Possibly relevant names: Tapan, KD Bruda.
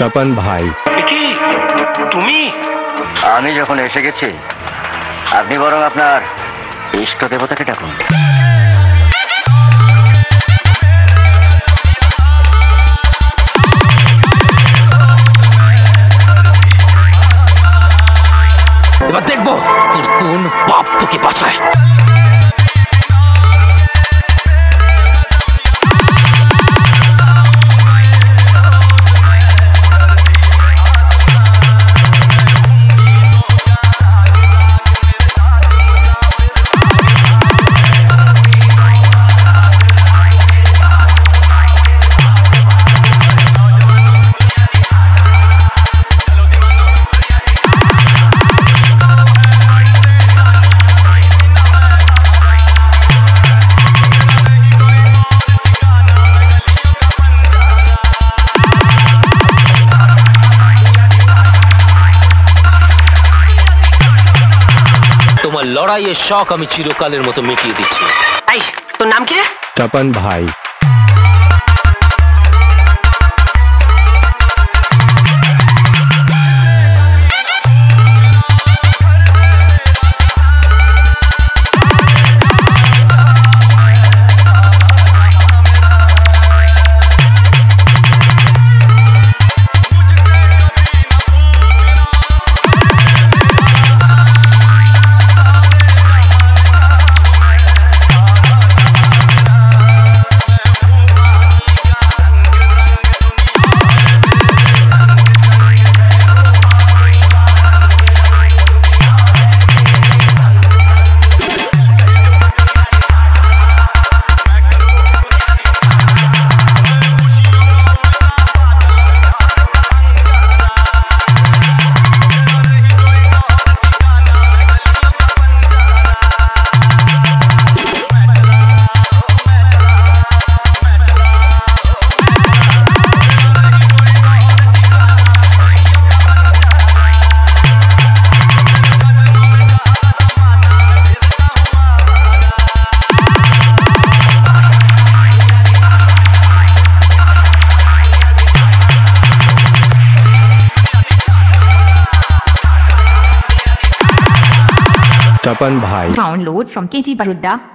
তপন ভাই তুমি, আমি যখন এসে গেছি আপনি বরং আপনার ইষ্ট দেবতাকে ডাকুন। এবার দেখবো তোর কোন বাপ তোকে বাঁচায়। লড়াইয়ের শখ আমি চিরকালের মতো মিটিয়ে দিচ্ছি। এই তোর নাম কি? তপন ভাই। Tapan bhai. Download from KD Bruda.